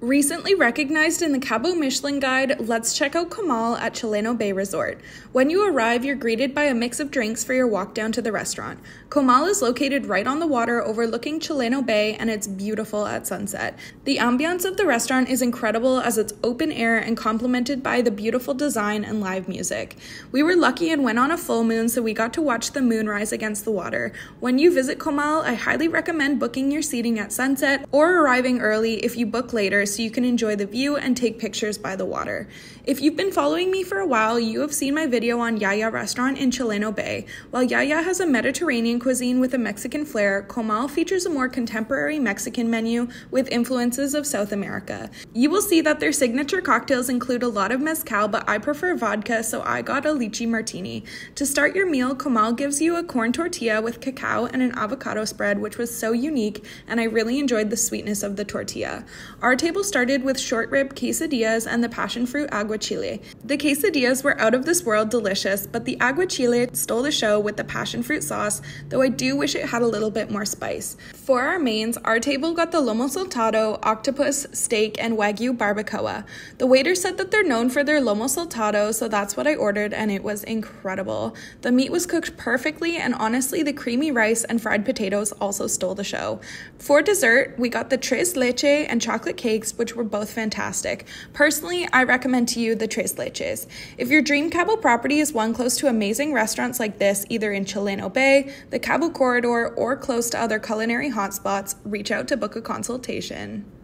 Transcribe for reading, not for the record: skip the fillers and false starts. Recently recognized in the Cabo Michelin Guide, let's check out Comal at Chileno Bay Resort. When you arrive, you're greeted by a mix of drinks for your walk down to the restaurant. Comal is located right on the water overlooking Chileno Bay, and it's beautiful at sunset. The ambiance of the restaurant is incredible as it's open air and complemented by the beautiful design and live music. We were lucky and went on a full moon, so we got to watch the moon rise against the water. When you visit Comal, I highly recommend booking your seating at sunset or arriving early if you book later, so you can enjoy the view and take pictures by the water. If you've been following me for a while, you have seen my video on Yaya Restaurant in Chileno Bay. While Yaya has a Mediterranean cuisine with a Mexican flair, Comal features a more contemporary Mexican menu with influences of South America. You will see that their signature cocktails include a lot of mezcal, but I prefer vodka, so I got a lychee martini. To start your meal, Comal gives you a corn tortilla with cacao and an avocado spread, which was so unique, and I really enjoyed the sweetness of the tortilla. Our table started with short rib quesadillas and the passion fruit aguachile. The quesadillas were out of this world delicious, but the aguachile stole the show with the passion fruit sauce, though I do wish it had a little bit more spice. For our mains, our table got the lomo saltado, octopus, steak, and wagyu barbacoa. The waiter said that they're known for their lomo saltado, so that's what I ordered, and it was incredible. The meat was cooked perfectly, and honestly, the creamy rice and fried potatoes also stole the show. For dessert, we got the tres leche and chocolate cakes, which were both fantastic. Personally, I recommend to you the Tres Leches. If your dream Cabo property is one close to amazing restaurants like this, either in Chileno Bay, the Cabo Corridor, or close to other culinary hotspots, reach out to book a consultation.